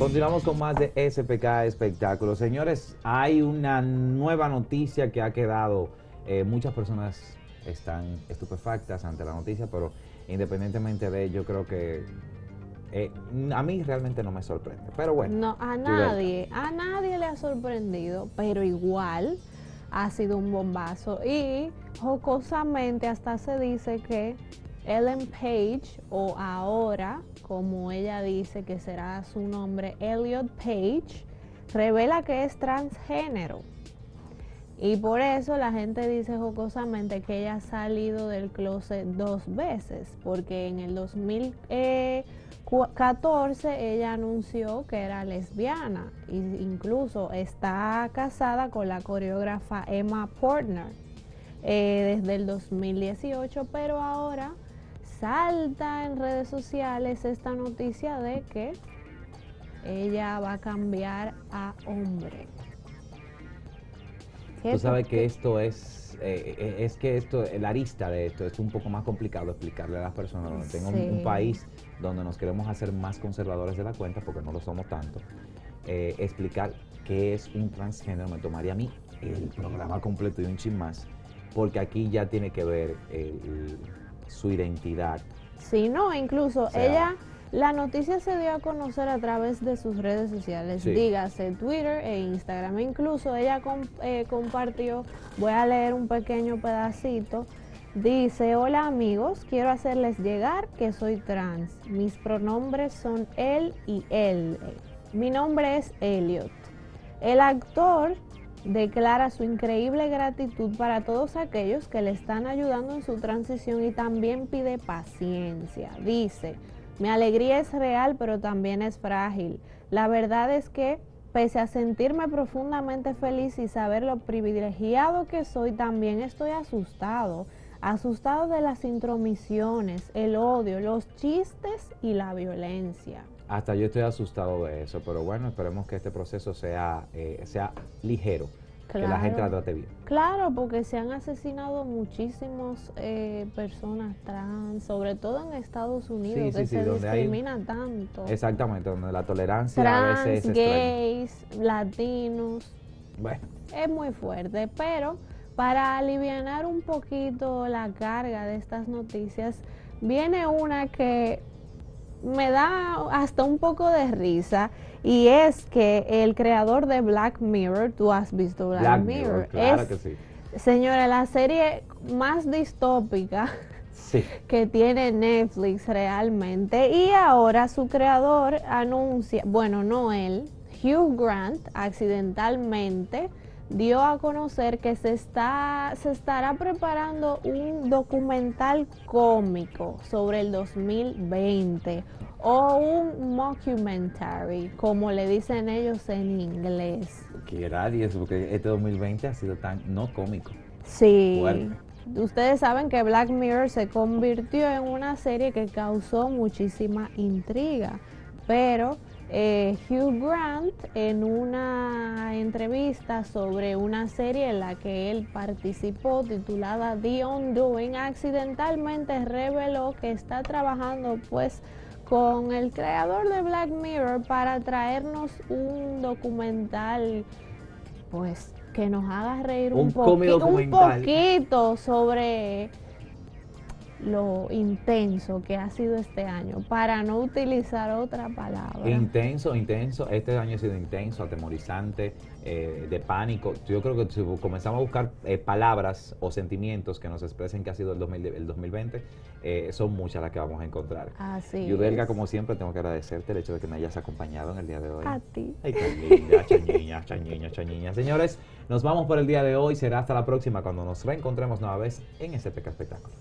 Continuamos con más de SPK Espectáculo. Señores, hay una nueva noticia que ha quedado. Muchas personas están estupefactas ante la noticia, pero independientemente de ello, yo creo que a mí realmente no me sorprende. Pero bueno. No, a nadie le ha sorprendido, pero igual ha sido un bombazo. Y jocosamente hasta se dice que Ellen Page, o ahora, como ella dice que será su nombre, Elliot Page, revela que es transgénero. Y por eso la gente dice jocosamente que ella ha salido del closet dos veces, porque en el 2014 ella anunció que era lesbiana e incluso está casada con la coreógrafa Emma Portner desde el 2018, pero ahora salta en redes sociales esta noticia de que ella va a cambiar a hombre. Tú sabes que esto es que esto, el arista de esto es un poco más complicado explicarle a las personas. Donde tengo un país donde nos queremos hacer más conservadores de la cuenta, porque no lo somos tanto, explicar qué es un transgénero me tomaría a mí el programa completo y un chin más, porque aquí ya tiene que ver su identidad. Sí, no, incluso o sea, ella, la noticia se dio a conocer a través de sus redes sociales, sí, dígase Twitter e Instagram. Incluso ella compartió, voy a leer un pequeño pedacito, dice: hola amigos, quiero hacerles llegar que soy trans, mis pronombres son él y él, mi nombre es Elliot. El actor declara su increíble gratitud para todos aquellos que le están ayudando en su transición y también pide paciencia. Dice: mi alegría es real, pero también es frágil. La verdad es que, pese a sentirme profundamente feliz y saber lo privilegiado que soy, también estoy asustado. Asustado de las intromisiones, el odio, los chistes y la violencia. Hasta yo estoy asustado de eso, pero bueno, esperemos que este proceso sea ligero, claro, que la gente la trate bien. Claro, porque se han asesinado muchísimas personas trans, sobre todo en Estados Unidos, sí, que sí, se discrimina tanto. Exactamente, donde la tolerancia trans, a veces es gays, extraña, latinos, bueno, es muy fuerte, pero para alivianar un poquito la carga de estas noticias, viene una que me da hasta un poco de risa, y es que el creador de Black Mirror, tú has visto Black Mirror, claro que sí. Señora, la serie más distópica, sí, que tiene Netflix realmente, y ahora su creador anuncia, bueno, no él, Hugh Grant accidentalmente dio a conocer que se estará preparando un documental cómico sobre el 2020, o un mockumentary, como le dicen ellos en inglés. Quiera Dios, porque este 2020 ha sido tan no cómico. Sí. Fuerte. Ustedes saben que Black Mirror se convirtió en una serie que causó muchísima intriga, pero Hugh Grant, en una entrevista sobre una serie en la que él participó titulada The Undoing, accidentalmente reveló que está trabajando pues con el creador de Black Mirror para traernos un documental pues que nos haga reír un poquito sobre lo intenso que ha sido este año, para no utilizar otra palabra. Intenso, este año ha sido intenso, atemorizante, de pánico. Yo creo que si comenzamos a buscar palabras o sentimientos que nos expresen que ha sido el 2020, son muchas las que vamos a encontrar. Así Yudelga, como siempre, tengo que agradecerte el hecho de que me hayas acompañado en el día de hoy. A ti. Ay, chañiña. Señores, nos vamos por el día de hoy. Será hasta la próxima cuando nos reencontremos nueva vez en SPK Espectáculo.